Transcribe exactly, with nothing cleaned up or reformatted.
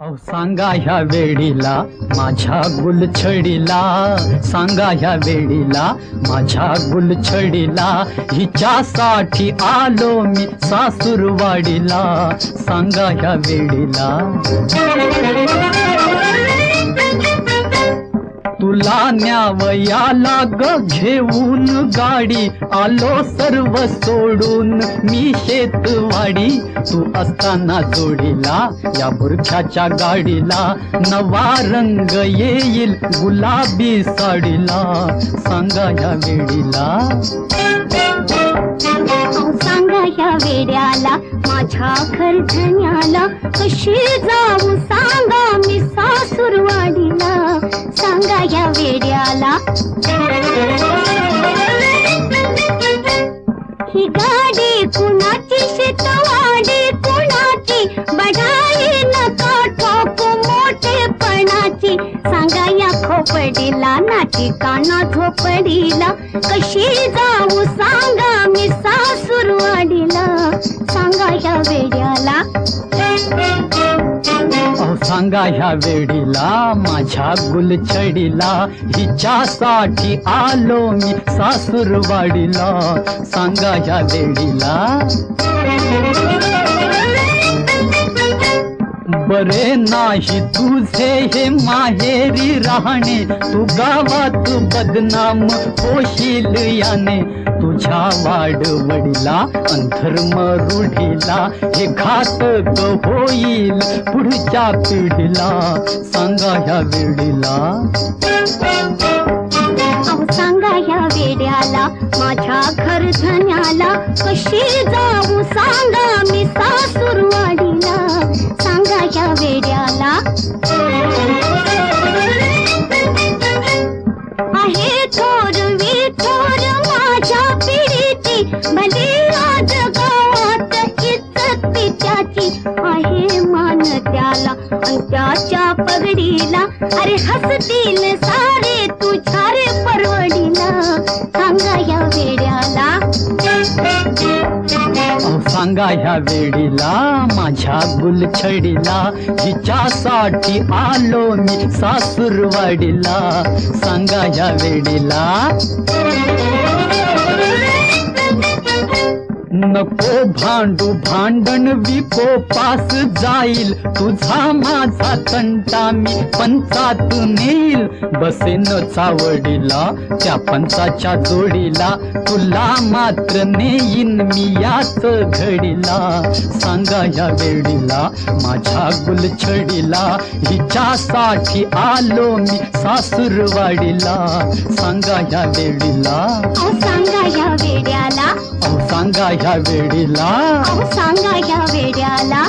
अहो सांगा ह्या वेळीला माझ्या गुलछडीला, सांगा ह्या वेळीला माझ्या गुलछडीला, हिच्यासाठी आलो मी सासुरवाडीला, सांगा ह्या वेळीला. तुला न्यावयाला ग घेऊन गाडी, आलो सर्व सोडून मी शेतवाडी, तू असताना जोडीला या बुरख्याच्या गाडीला, नवा रंग येईल गुलाबी साडीला, सांगा या वेडीला. सांगा या वेड्याला माझ्या खरधण्याला, कशी जाऊ सांगा मी सासुरवाडीला, सांगा या वेड्याला. ही गाडी कुणाची शेतवाडी कुणाची, बढाई नका ठाकू मोठेपणाची, सांगा या खोपडीला नाची काना झोपडीला, कशी जाऊ सांगा मी सासुरवाडीला, सांगा या वेड्याला. अहो सांगा ह्या वेळीला माझ्या गुलछडीला, हिच्यासाठी आलो मी सासुरवाडीला, सांगा ह्या वेळीला. बरे नाही तुझे हे माहेरी राहणे, तू गावात बदनाम होशील याने, तुझ्या वाडवडीला अंधर्म रूढीला, हे घातक होईल पुढच्या पिढीला, सांगा ह्या वेळीला. सांगा या वेड्याला माझ्या घरधण्याला, कशी जाऊ सांगा मी सासुरवाडीला, सांगा या वेड्याला. आहे थोर विठोर माझ्या पिढीची, भले आज गावात इज्जत पित्याची, आहे मान त्याला आणि त्याच्या पगडीला, अरे हसतील सारे तुझ्या रे परवडीला, सांगा या वेड्याला. सांगा ह्या वेळीला माझ्या गुलछडीला, हिच्यासाठी आलो मी सासुरवाडीला, सांगा ह्या वेळीला. नको भांडू भांडण विपो पास जाईल, तुझा माझा तंटा मी पंचात नेईल, बसेन चावडीला त्या पंचाच्या जोडीला, तुला मात्र नेईन मी याच घडीला, सांगा या वेळीला. माझ्या गुलछडीला, हिच्यासाठी आलो मी सासुरवाडीला, सांगा या वेळीला. सांगा या वेड्याला, सांगा ह्या वेळीला, सांगा ह्या वेड्याला.